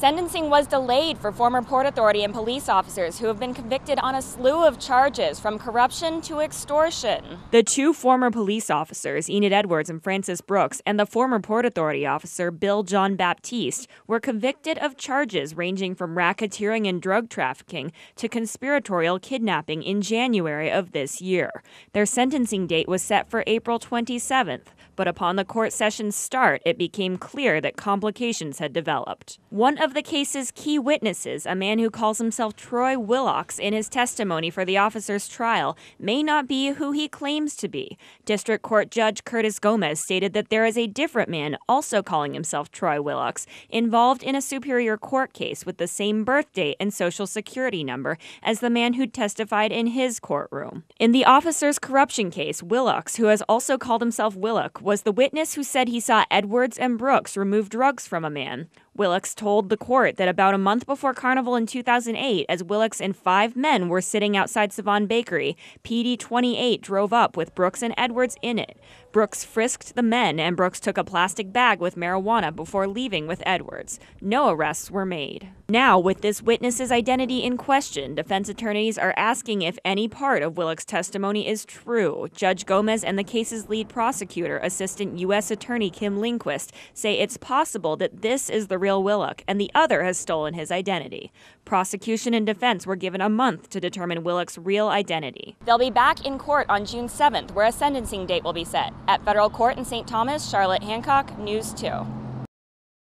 Sentencing was delayed for former Port Authority and police officers who have been convicted on a slew of charges, from corruption to extortion. The two former police officers, Enid Edwards and Francis Brooks, and the former Port Authority officer, Bill John Baptiste, were convicted of charges ranging from racketeering and drug trafficking to conspiratorial kidnapping in January of this year. Their sentencing date was set for April 27th, but upon the court session's start, it became clear that complications had developed. One of the case's key witnesses, a man who calls himself Troy Willocks, in his testimony for the officer's trial, may not be who he claims to be. District Court Judge Curtis Gomez stated that there is a different man, also calling himself Troy Willocks, involved in a superior court case with the same birthdate and social security number as the man who testified in his courtroom. In the officer's corruption case, Willocks, who has also called himself Willock, was the witness who said he saw Edwards and Brooks remove drugs from a man. Willocks told the court that about a month before Carnival in 2008, as Willocks and five men were sitting outside Savon Bakery, PD 28 drove up with Brooks and Edwards in it. Brooks frisked the men, and Brooks took a plastic bag with marijuana before leaving with Edwards. No arrests were made. Now, with this witness's identity in question, defense attorneys are asking if any part of Willocks' testimony is true. Judge Gomez and the case's lead prosecutor, Assistant U.S. Attorney Kim Lindquist, say it's possible that this is the real Willock, and the other has stolen his identity. Prosecution and defense were given a month to determine Willock's real identity. They'll be back in court on June 7th, where a sentencing date will be set. At federal court in St. Thomas, Charlotte Hancock, News 2.